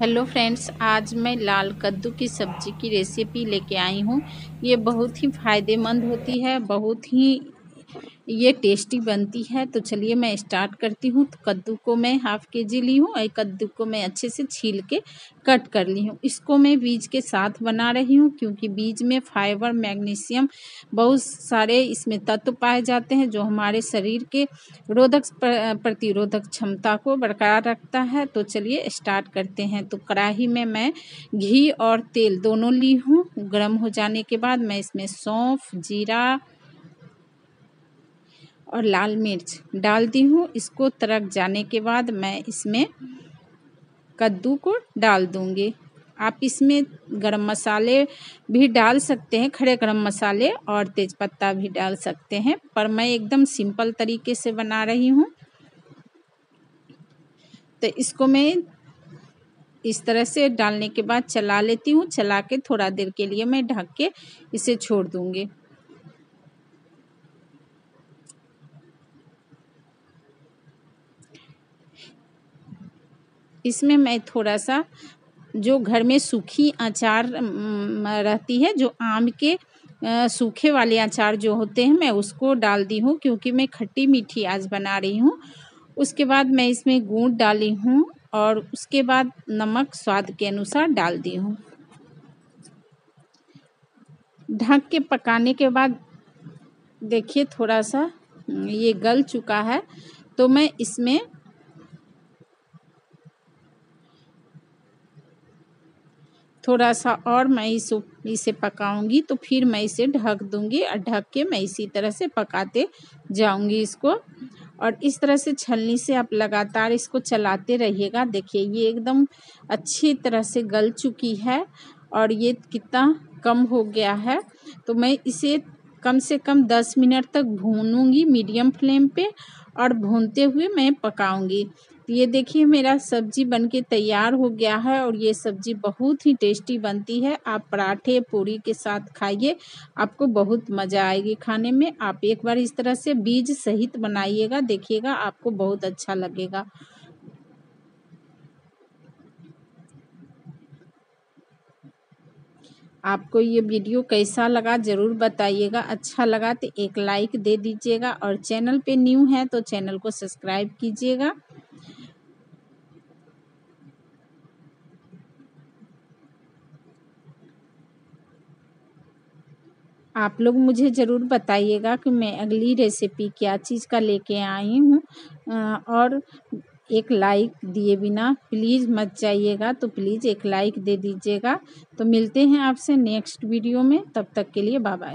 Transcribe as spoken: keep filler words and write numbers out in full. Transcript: Hello friends, आज मैं लाल कद्दू की सब्ज़ी की रेसिपी लेके आई हूँ। ये बहुत ही फ़ायदेमंद होती है, बहुत ही ये टेस्टी बनती है। तो चलिए मैं स्टार्ट करती हूँ। तो कद्दू को मैं हाफ़ के जी ली हूँ और कद्दू को मैं अच्छे से छील के कट कर ली हूँ। इसको मैं बीज के साथ बना रही हूँ क्योंकि बीज में फाइबर, मैग्नीशियम, बहुत सारे इसमें तत्व पाए जाते हैं जो हमारे शरीर के रोधक प्रतिरोधक क्षमता को बरकरार रखता है। तो चलिए स्टार्ट करते हैं। तो कढ़ाही में मैं घी और तेल दोनों ली हूँ। गर्म हो जाने के बाद मैं इसमें सौंफ, जीरा और लाल मिर्च डालती हूँ। इसको तरक जाने के बाद मैं इसमें कद्दू को डाल दूँगी। आप इसमें गरम मसाले भी डाल सकते हैं, खड़े गरम मसाले और तेज़पत्ता भी डाल सकते हैं, पर मैं एकदम सिंपल तरीके से बना रही हूँ। तो इसको मैं इस तरह से डालने के बाद चला लेती हूँ। चला के थोड़ा देर के लिए मैं ढक के इसे छोड़ दूँगी। इसमें मैं थोड़ा सा जो घर में सूखी अचार रहती है, जो आम के सूखे वाले अचार जो होते हैं, मैं उसको डाल दी हूँ क्योंकि मैं खट्टी मीठी आज बना रही हूँ। उसके बाद मैं इसमें गुड़ डाली हूँ और उसके बाद नमक स्वाद के अनुसार डाल दी हूँ। ढक के पकाने के बाद देखिए थोड़ा सा ये गल चुका है। तो मैं इसमें थोड़ा सा और मैं इसको इसे पकाऊंगी। तो फिर मैं इसे ढक दूंगी और ढक के मैं इसी तरह से पकाते जाऊंगी इसको। और इस तरह से छलनी से आप लगातार इसको चलाते रहिएगा। देखिए ये एकदम अच्छी तरह से गल चुकी है और ये कितना कम हो गया है। तो मैं इसे कम से कम दस मिनट तक भूनूंगी मीडियम फ्लेम पे और भूनते हुए मैं पकाऊंगी। ये देखिए मेरा सब्जी बनके तैयार हो गया है और ये सब्जी बहुत ही टेस्टी बनती है। आप पराठे, पूरी के साथ खाइए, आपको बहुत मज़ा आएगी खाने में। आप एक बार इस तरह से बीज सहित बनाइएगा, देखिएगा आपको बहुत अच्छा लगेगा। आपको ये वीडियो कैसा लगा ज़रूर बताइएगा। अच्छा लगा तो एक लाइक दे दीजिएगा और चैनल पे न्यू है तो चैनल को सब्सक्राइब कीजिएगा। आप लोग मुझे ज़रूर बताइएगा कि मैं अगली रेसिपी क्या चीज़ का लेके आई हूँ। और एक लाइक दिए बिना प्लीज़ मत जाइएगा, तो प्लीज़ एक लाइक दे दीजिएगा। तो मिलते हैं आपसे नेक्स्ट वीडियो में, तब तक के लिए बाय बाय।